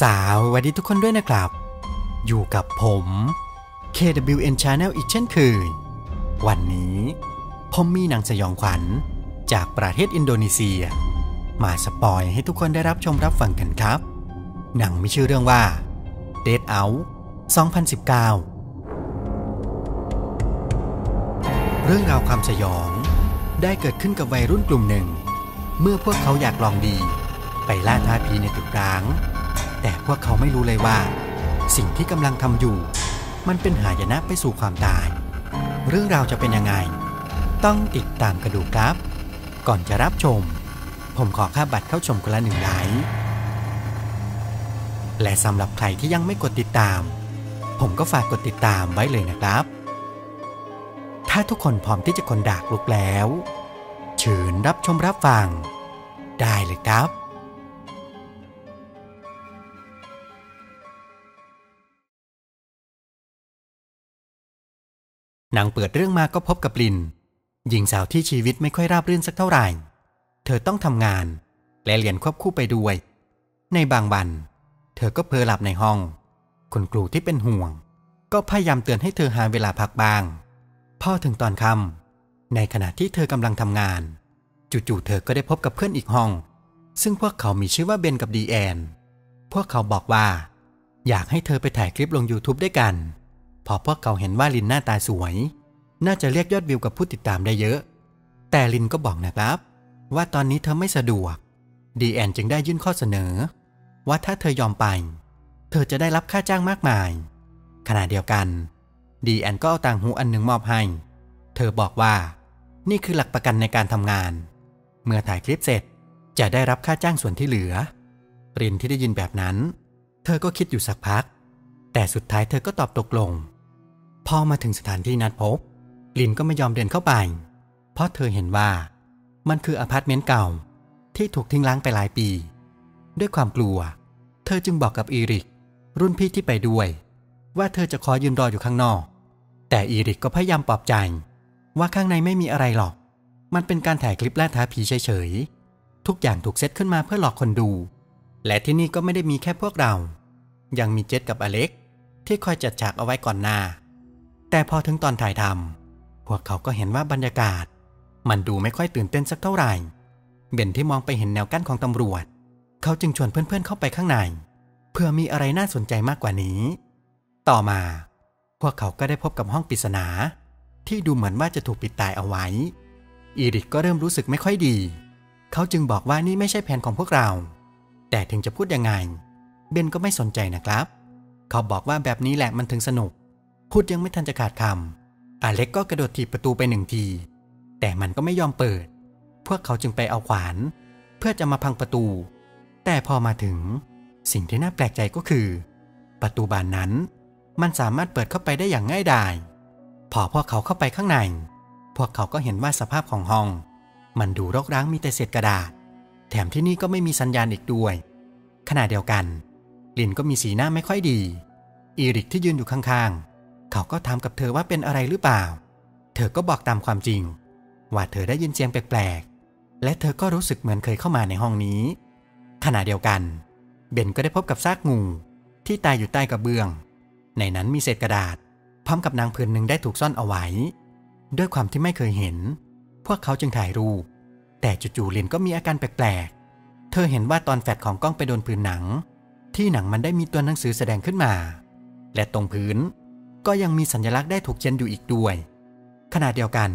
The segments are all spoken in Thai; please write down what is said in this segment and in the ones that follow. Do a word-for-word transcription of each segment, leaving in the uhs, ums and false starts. สาวสวัสดีทุกคนด้วยนะครับอยู่กับผม เค ดับเบิลยู เอ็น Channel อีกเช่นเคยวันนี้ผมมีหนังสยองขวัญจากประเทศอินโดนีเซียมาสปอยให้ทุกคนได้รับชมรับฟังกันครับหนังมีชื่อเรื่องว่า Dead Out สองพันสิบเก้าเรื่องราวความสยองได้เกิดขึ้นกับวัยรุ่นกลุ่มหนึ่งเมื่อพวกเขาอยากลองดีไปล่าท้าผีในตึกร้างแต่พวกเขาไม่รู้เลยว่าสิ่งที่กำลังทำอยู่มันเป็นหายนะไปสู่ความตายเรื่องราวจะเป็นยังไงต้องติดตามกันดูครับก่อนจะรับชมผมขอค่าบัตรเข้าชมคนละหนึ่งไลค์และสำหรับใครที่ยังไม่กดติดตามผมก็ฝากกดติดตามไว้เลยนะครับถ้าทุกคนพร้อมที่จะคนดากลุกแล้วเชิญรับชมรับฟังได้เลยครับหนังเปิดเรื่องมาก็พบกับลินหญิงสาวที่ชีวิตไม่ค่อยราบรื่นสักเท่าไหร่เธอต้องทำงานและเรียนควบคู่ไปด้วยในบางวันเธอก็เพลอหลับในห้องคุณครูที่เป็นห่วงก็พยายามเตือนให้เธอหาเวลาพักบ้างพอถึงตอนค่ำในขณะที่เธอกำลังทำงานจู่ๆเธอก็ได้พบกับเพื่อนอีกห้องซึ่งพวกเขามีชื่อว่าเบนกับดีแอนพวกเขาบอกว่าอยากให้เธอไปถ่ายคลิปลง ยูทูบ ด้วยกันพอพวกเขาเห็นว่าลินหน้าตาสวยน่าจะเรียกยอดวิวกับผู้ติดตามได้เยอะแต่ลินก็บอกนะครับว่าตอนนี้เธอไม่สะดวกดีแอนจึงได้ยื่นข้อเสนอว่าถ้าเธอยอมไปเธอจะได้รับค่าจ้างมากมายขณะเดียวกันดีแอนก็เอาต่างหูอันหนึ่งมอบให้เธอบอกว่านี่คือหลักประกันในการทำงานเมื่อถ่ายคลิปเสร็จจะได้รับค่าจ้างส่วนที่เหลือลินที่ได้ยินแบบนั้นเธอก็คิดอยู่สักพักแต่สุดท้ายเธอก็ตอบตกลงพอมาถึงสถานที่นัดพบลินก็ไม่ยอมเดินเข้าไปเพราะเธอเห็นว่ามันคืออพาร์ตเมนต์เก่าที่ถูกทิ้งร้างไปหลายปีด้วยความกลัวเธอจึงบอกกับอีริกรุ่นพี่ที่ไปด้วยว่าเธอจะขอยืนรออยู่ข้างนอกแต่อีริกก็พยายามปลอบใจว่าข้างในไม่มีอะไรหรอกมันเป็นการถ่ายคลิปล่าท้าผีเฉยๆทุกอย่างถูกเซตขึ้นมาเพื่อหลอกคนดูและที่นี่ก็ไม่ได้มีแค่พวกเรายังมีเจษกับอเล็กที่คอยจัดฉากเอาไว้ก่อนหน้าแต่พอถึงตอนถ่ายทำพวกเขาก็เห็นว่าบรรยากาศมันดูไม่ค่อยตื่นเต้นสักเท่าไหร่เบนที่มองไปเห็นแนวกั้นของตำรวจเขาจึงชวนเพื่อนๆเข้าไปข้างในเพื่อมีอะไรน่าสนใจมากกว่านี้ต่อมาพวกเขาก็ได้พบกับห้องปริศนาที่ดูเหมือนว่าจะถูกปิดตายเอาไว้อีริกก็เริ่มรู้สึกไม่ค่อยดีเขาจึงบอกว่านี่ไม่ใช่แผนของพวกเราแต่ถึงจะพูดยังไงเบนก็ไม่สนใจนะครับเขาบอกว่าแบบนี้แหละมันถึงสนุกพูดยังไม่ทันจะขาดคำอเล็กก็กระโดดถีบประตูไปหนึ่งทีแต่มันก็ไม่ยอมเปิดพวกเขาจึงไปเอาขวานเพื่อจะมาพังประตูแต่พอมาถึงสิ่งที่น่าแปลกใจก็คือประตูบานนั้นมันสามารถเปิดเข้าไปได้อย่างง่ายดายพอพวกเขาเข้าไปข้างในพวกเขาก็เห็นว่าสภาพของห้องมันดูรกร้างมีแต่เศษกระดาษแถมที่นี่ก็ไม่มีสัญญาณอีกด้วยขณะเดียวกันลินก็มีสีหน้าไม่ค่อยดีอีริกที่ยืนอยู่ข้างๆเขาก็ถามกับเธอว่าเป็นอะไรหรือเปล่าเธอก็บอกตามความจริงว่าเธอได้ยินเสียงแปลกๆและเธอก็รู้สึกเหมือนเคยเข้ามาในห้องนี้ขณะเดียวกันเบนก็ได้พบกับซากงูที่ตายอยู่ใต้กระเบื้องในนั้นมีเศษกระดาษพร้อมกับนางผืนหนึ่งได้ถูกซ่อนเอาไว้ด้วยความที่ไม่เคยเห็นพวกเขาจึงถ่ายรูปแต่จู่ๆลินก็มีอาการแปลกๆเธอเห็นว่าตอนแฟลชของกล้องไปโดนผืนหนังที่หนังมันได้มีตัวหนังสือแสดงขึ้นมาและตรงพื้นก็ยังมีสัญลักษณ์ได้ถูกเขียนอยู่อีกด้วยขณะเดียวกัน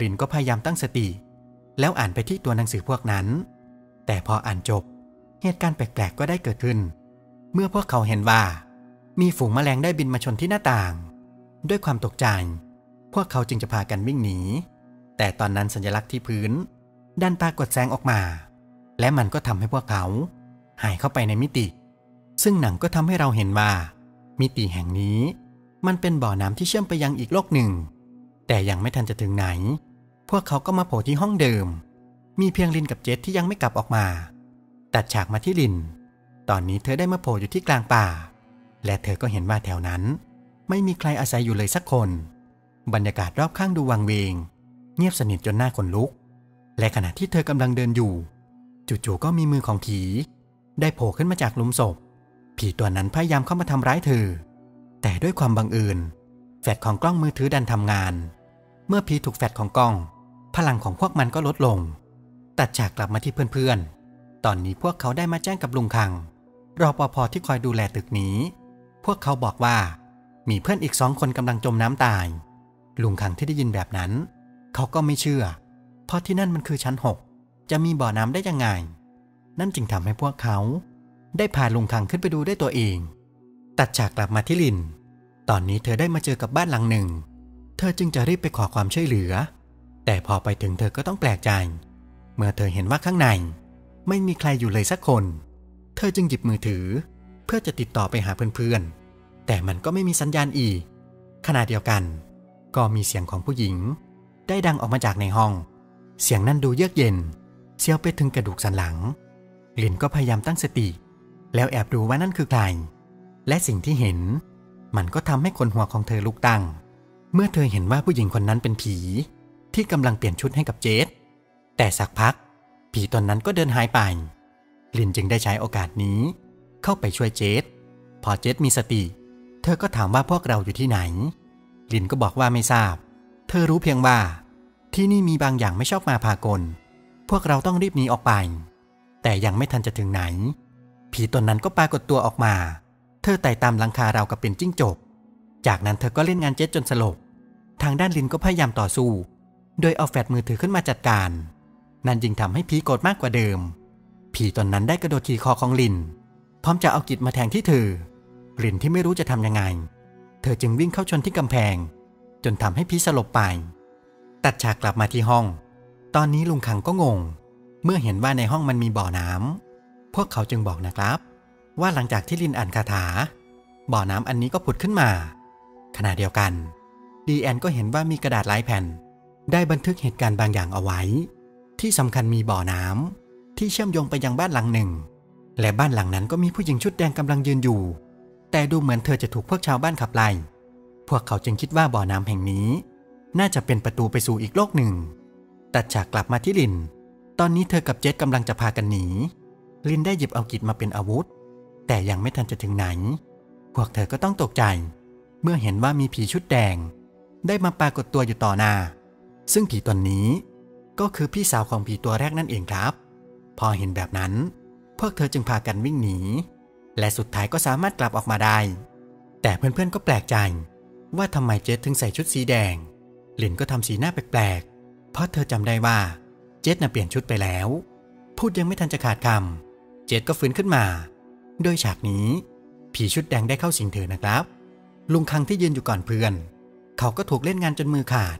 ลินก็พยายามตั้งสติแล้วอ่านไปที่ตัวหนังสือพวกนั้นแต่พออ่านจบเหตุการณ์แปลกๆก็ได้เกิดขึ้นเมื่อพวกเขาเห็นว่ามีฝูงแมลงได้บินมาชนที่หน้าต่างด้วยความตกใจพวกเขาจึงจะพากันวิ่งหนีแต่ตอนนั้นสัญลักษณ์ที่พื้นดันปรากฏแสงออกมาและมันก็ทำให้พวกเขาหายเข้าไปในมิติซึ่งหนังก็ทำให้เราเห็นว่ามิติแห่งนี้มันเป็นบ่อน้ำที่เชื่อมไปยังอีกโลกหนึ่งแต่ยังไม่ทันจะถึงไหนพวกเขาก็มาโผล่ที่ห้องเดิมมีเพียงลินกับเจษที่ยังไม่กลับออกมาตัดฉากมาที่ลินตอนนี้เธอได้มาโผล่อยู่ที่กลางป่าและเธอก็เห็นว่าแถวนั้นไม่มีใครอาศัยอยู่เลยสักคนบรรยากาศรอบข้างดูวังเวงเงียบสนิทจนหน้าขนลุกและขณะที่เธอกำลังเดินอยู่จู่ๆก็มีมือของผีได้โผล่ขึ้นมาจากหลุมศพ ผีตัวนั้นพยายามเข้ามาทำร้ายเธอแต่ด้วยความบังเอิญแฟลชของกล้องมือถือดันทำงานเมื่อผีถูกแฟลชของกล้องพลังของพวกมันก็ลดลงตัดฉากกลับมาที่เพื่อนๆตอนนี้พวกเขาได้มาแจ้งกับลุงคังรปภ.ที่คอยดูแลตึกนี้พวกเขาบอกว่ามีเพื่อนอีกสองคนกำลังจมน้ำตายลุงคังที่ได้ยินแบบนั้นเขาก็ไม่เชื่อเพราะที่นั่นมันคือชั้นหกจะมีบ่อน้ำได้ยังไงนั่นจึงทำให้พวกเขาได้พาลุงคังขึ้นไปดูด้วยตัวเองตัดฉากกลับมาที่ลินตอนนี้เธอได้มาเจอกับบ้านหลังหนึ่งเธอจึงจะรีบไปขอความช่วยเหลือแต่พอไปถึงเธอก็ต้องแปลกใจเมื่อเธอเห็นว่าข้างในไม่มีใครอยู่เลยสักคนเธอจึงหยิบมือถือเพื่อจะติดต่อไปหาเพื่อนๆแต่มันก็ไม่มีสัญญาณอีกขณะเดียวกันก็มีเสียงของผู้หญิงได้ดังออกมาจากในห้องเสียงนั้นดูเยือกเย็นเสียวไปถึงกระดูกสันหลังลินก็พยายามตั้งสติแล้วแอบดูว่านั่นคือใครและสิ่งที่เห็นมันก็ทำให้ขนหัวของเธอลุกตั้งเมื่อเธอเห็นว่าผู้หญิงคนนั้นเป็นผีที่กำลังเปลี่ยนชุดให้กับเจดแต่สักพักผีตนนั้นก็เดินหายไปลินจึงได้ใช้โอกาสนี้เข้าไปช่วยเจดพอเจดมีสติเธอก็ถามว่าพวกเราอยู่ที่ไหนลินก็บอกว่าไม่ทราบเธอรู้เพียงว่าที่นี่มีบางอย่างไม่ชอบมาพากลพวกเราต้องรีบหนีออกไปแต่ยังไม่ทันจะถึงไหนผีตนนั้นก็ปรากฏตัวออกมาเธอไต่ตามหลังคาเรากับเป็นจิ้งจกจากนั้นเธอก็เล่นงานเจ็ดจนสลบทางด้านลินก็พยายามต่อสู้โดยเอาแฟลชมือถือขึ้นมาจัดการนั่นจึงทำให้ผีโกรธมากกว่าเดิมผีตนนั้นได้กระโดดขี่คอของลินพร้อมจะเอากิจมาแทงที่เธอลินที่ไม่รู้จะทำยังไงเธอจึงวิ่งเข้าชนที่กำแพงจนทำให้ผีสลบไปตัดฉากกลับมาที่ห้องตอนนี้ลุงขังก็งงเมื่อเห็นว่าในห้องมันมีบ่อน้ำพวกเขาจึงบอกนะครับว่าหลังจากที่ลินอ่านคาถาบ่อน้ำอันนี้ก็ผุดขึ้นมาขณะเดียวกันดีแอนก็เห็นว่ามีกระดาษหลายแผ่นได้บันทึกเหตุการณ์บางอย่างเอาไว้ที่สำคัญมีบ่อน้ำที่เชื่อมโยงไปยังบ้านหลังหนึ่งและบ้านหลังนั้นก็มีผู้หญิงชุดแดงกำลังยืนอยู่แต่ดูเหมือนเธอจะถูกพวกชาวบ้านขับไล่พวกเขาจึงคิดว่าบ่อน้ำแห่งนี้น่าจะเป็นประตูไปสู่อีกโลกหนึ่งตัดฉากกลับมาที่ลินตอนนี้เธอกับเจดกำลังจะพากันหนีลินได้หยิบเอากิจมาเป็นอาวุธแต่ยังไม่ทันจะถึงไหนพวกเธอก็ต้องตกใจเมื่อเห็นว่ามีผีชุดแดงได้มาปรากฏตัวอยู่ต่อหน้าซึ่งผีตนนี้ก็คือพี่สาวของผีตัวแรกนั่นเองครับพอเห็นแบบนั้นพวกเธอจึงพากันวิ่งหนีและสุดท้ายก็สามารถกลับออกมาได้แต่เพื่อนๆก็แปลกใจว่าทำไมเจดถึงใส่ชุดสีแดงลินก็ทำสีหน้าแปลกๆเพราะเธอจำได้ว่าเจดน่ะเปลี่ยนชุดไปแล้วพูดยังไม่ทันจะขาดคำเจดก็ฟื้นขึ้นมาโดยฉากนี้ผีชุดแดงได้เข้าสิงเธอนะครับลุงคังที่ยืนอยู่ก่อนเพื่อนเขาก็ถูกเล่นงานจนมือขาด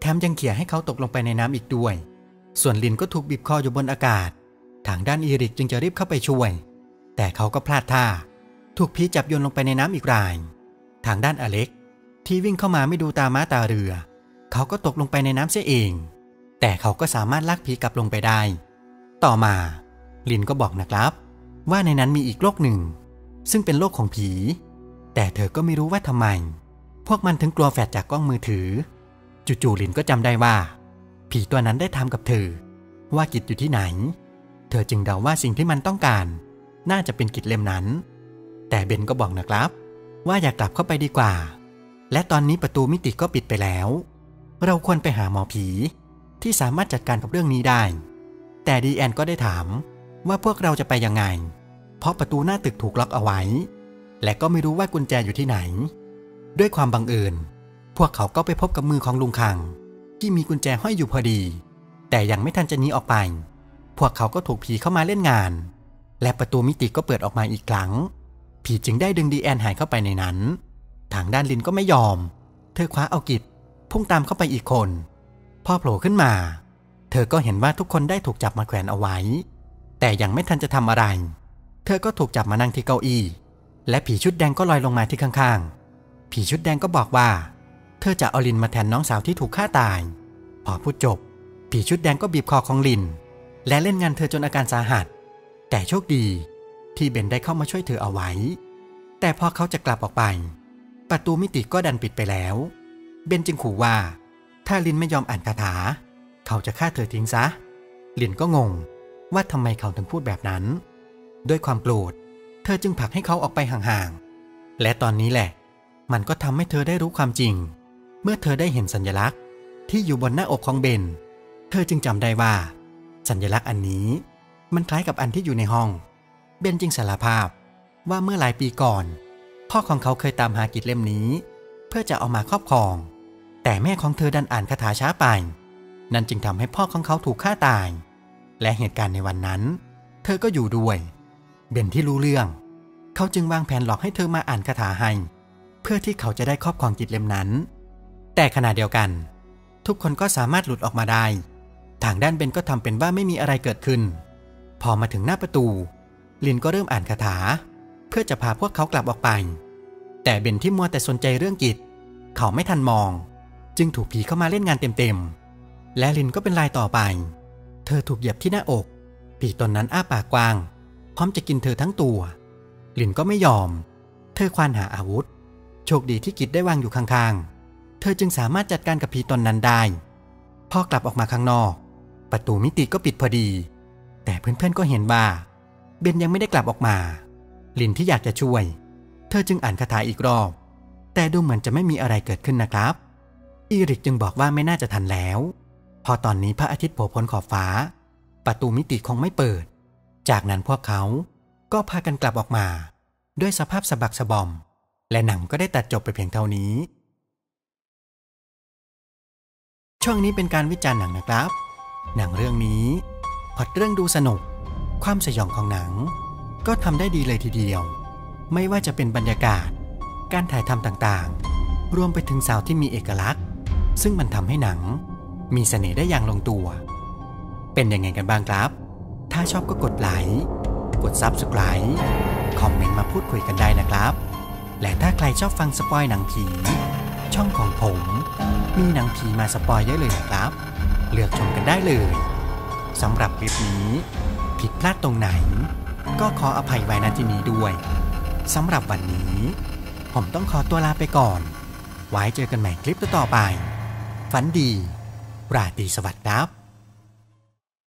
แถมยังเขี่ยให้เขาตกลงไปในน้ำอีกด้วยส่วนลินก็ถูกบีบคออยู่บนอากาศทางด้านอีริกจึงจะรีบเข้าไปช่วยแต่เขาก็พลาดท่าถูกผีจับโยนลงไปในน้ำอีกรายทางด้านอเล็กที่วิ่งเข้ามาไม่ดูตาม้าตาเรือเขาก็ตกลงไปในน้ำเสียเองแต่เขาก็สามารถลากผีกลับลงไปได้ต่อมาลินก็บอกนะครับว่าในนั้นมีอีกโลกหนึ่งซึ่งเป็นโลกของผีแต่เธอก็ไม่รู้ว่าทำไมพวกมันถึงกลัวแฟลชจากกล้องมือถือจู่ๆลินก็จำได้ว่าผีตัวนั้นได้ถามกับเธอว่ากิจอยู่ที่ไหนเธอจึงเดาว่าสิ่งที่มันต้องการน่าจะเป็นกิจเล่มนั้นแต่เบนก็บอกนะครับว่าอย่ากลับเข้าไปดีกว่าและตอนนี้ประตูมิติก็ปิดไปแล้วเราควรไปหาหมอผีที่สามารถจัดการกับเรื่องนี้ได้แต่ดีแอนก็ได้ถามว่าพวกเราจะไปยังไงเพราะประตูหน้าตึกถูกล็อกเอาไว้และก็ไม่รู้ว่ากุญแจอยู่ที่ไหนด้วยความบังเอิญพวกเขาก็ไปพบกับมือของลุงคังที่มีกุญแจห้อยอยู่พอดีแต่ยังไม่ทันจะหนีออกไปพวกเขาก็ถูกผีเข้ามาเล่นงานและประตูมิติก็เปิดออกมาอีกครั้งผีจึงได้ดึงดีแอนหายเข้าไปในนั้นทางด้านลินก็ไม่ยอมเธอคว้าเอากิจพุ่งตามเข้าไปอีกคนพอโผล่ขึ้นมาเธอก็เห็นว่าทุกคนได้ถูกจับมาแขวนเอาไว้แต่ยังไม่ทันจะทำอะไรเธอก็ถูกจับมานั่งที่เก้าอี้และผีชุดแดงก็ลอยลงมาที่ข้างๆผีชุดแดงก็บอกว่าเธอจะเอาลินมาแทนน้องสาวที่ถูกฆ่าตายพอพูดจบผีชุดแดงก็บีบคอของลินและเล่นงานเธอจนอาการสาหัสแต่โชคดีที่เบนได้เข้ามาช่วยเธอเอาไว้แต่พอเขาจะกลับออกไปประตูมิติก็ดันปิดไปแล้วเบนจึงขู่ว่าถ้าลินไม่ยอมอ่านคาถาเขาจะฆ่าเธอทิ้งซะลินก็งงว่าทำไมเขาถึงพูดแบบนั้นด้วยความโกรธ เธอจึงผลักให้เขาออกไปห่างๆและตอนนี้แหละมันก็ทำให้เธอได้รู้ความจริงเมื่อเธอได้เห็นสัญลักษณ์ที่อยู่บนหน้าอกของเบนเธอจึงจำได้ว่าสัญลักษณ์อันนี้มันคล้ายกับอันที่อยู่ในห้องเบนจึงสารภาพว่าเมื่อหลายปีก่อนพ่อของเขาเคยตามหากิจเล่มนี้เพื่อจะเอามาครอบครองแต่แม่ของเธอดันอ่านคาถาช้าไปนั่นจึงทำให้พ่อของเขาถูกฆ่าตายและเหตุการณ์ในวันนั้นเธอก็อยู่ด้วยเบนที่รู้เรื่องเขาจึงวางแผนหลอกให้เธอมาอ่านคาถาให้เพื่อที่เขาจะได้ครอบครองกิจเล่มนั้นแต่ขณะเดียวกันทุกคนก็สามารถหลุดออกมาได้ทางด้านเบนก็ทำเป็นว่าไม่มีอะไรเกิดขึ้นพอมาถึงหน้าประตูลินก็เริ่มอ่านคาถาเพื่อจะพาพวกเขากลับออกไปแต่เบนที่มัวแต่สนใจเรื่องกิจเขาไม่ทันมองจึงถูกผีเข้ามาเล่นงานเต็มๆและลินก็เป็นรายต่อไปเธอถูกเหยียบที่หน้าอกผีตนนั้นอ้าปากกว้างพร้อมจะกินเธอทั้งตัวลินก็ไม่ยอมเธอควานหาอาวุธโชคดีที่กิจได้วางอยู่ข้างๆเธอจึงสามารถจัดการกับผีตนนั้นได้พอกลับออกมาข้างนอกประตูมิติก็ปิดพอดีแต่เพื่อนๆก็เห็นว่าเบนยังไม่ได้กลับออกมาลินที่อยากจะช่วยเธอจึงอ่านคาถาอีกรอบแต่ดูเหมือนจะไม่มีอะไรเกิดขึ้นนะครับอีริกจึงบอกว่าไม่น่าจะทันแล้วพอตอนนี้พระอาทิตย์โผล่พ้นขอบฟ้าประตูมิติคงไม่เปิดจากนั้นพวกเขาก็พากันกลับออกมาด้วยสภาพสะบักสะบอมและหนังก็ได้ตัดจบไปเพียงเท่านี้ช่วงนี้เป็นการวิจารณ์หนังนะครับหนังเรื่องนี้พล็อตเรื่องดูสนุกความสยองของหนังก็ทำได้ดีเลยทีเดียวไม่ว่าจะเป็นบรรยากาศการถ่ายทำต่างๆรวมไปถึงสาวที่มีเอกลักษณ์ซึ่งมันทำให้หนังมีเสน่ห์ได้อย่างลงตัวเป็นยังไงกันบ้างครับถ้าชอบก็กดไลค์กด ซับสไครบ์ คอมเมนต์มาพูดคุยกันได้นะครับและถ้าใครชอบฟังสปอยหนังผีช่องของผมมีหนังผีมาสปอยได้เลยนะครับเลือกชมกันได้เลยสำหรับคลิปนี้ผิดพลาดตรงไหนก็ขออภัยไว้ณ ที่นี้ด้วยสำหรับวันนี้ผมต้องขอตัวลาไปก่อนไว้เจอกันใหม่คลิปต่อไปฝันดีราตรีสวัสดิ์ครับ